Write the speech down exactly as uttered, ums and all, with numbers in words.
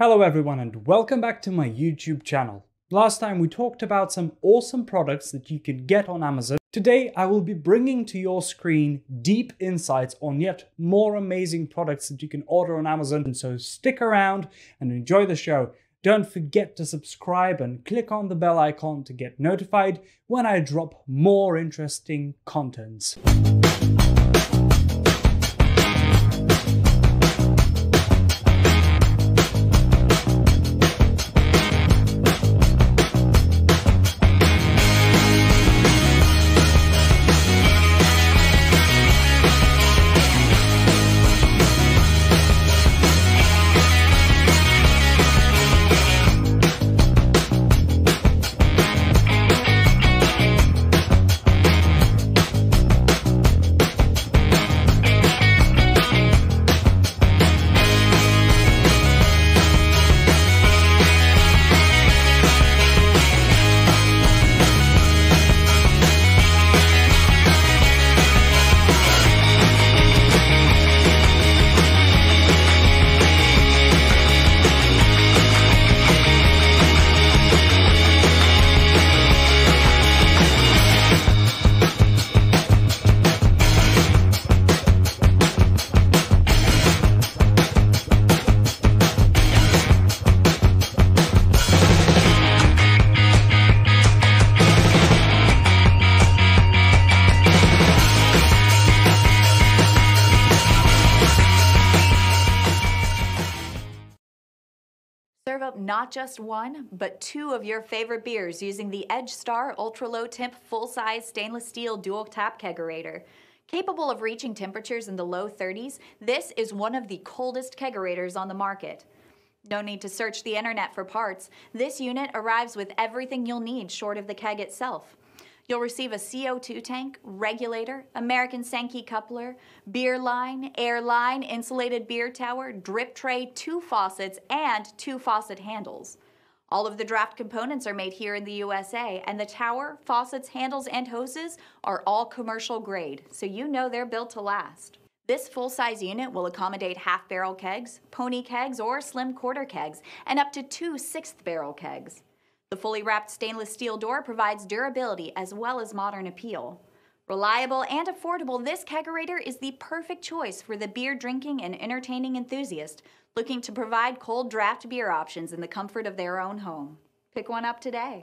Hello everyone and welcome back to my YouTube channel. Last time we talked about some awesome products that you could get on Amazon. Today I will be bringing to your screen deep insights on yet more amazing products that you can order on Amazon. And so stick around and enjoy the show. Don't forget to subscribe and click on the bell icon to get notified when I drop more interesting contents. Serve up not just one, but two of your favorite beers using the EdgeStar Ultra Low Temp Full-Size Stainless Steel Dual Tap Kegerator. Capable of reaching temperatures in the low thirties, this is one of the coldest kegerators on the market. No need to search the internet for parts. This unit arrives with everything you'll need short of the keg itself. You'll receive a C O two tank, regulator, American Sankey coupler, beer line, air line, insulated beer tower, drip tray, two faucets, and two faucet handles. All of the draft components are made here in the U S A, and the tower, faucets, handles, and hoses are all commercial grade, so you know they're built to last. This full-size unit will accommodate half-barrel kegs, pony kegs, or slim quarter kegs, and up to two sixth-barrel kegs. The fully wrapped stainless steel door provides durability as well as modern appeal. Reliable and affordable, this kegerator is the perfect choice for the beer drinking and entertaining enthusiast looking to provide cold draft beer options in the comfort of their own home. Pick one up today.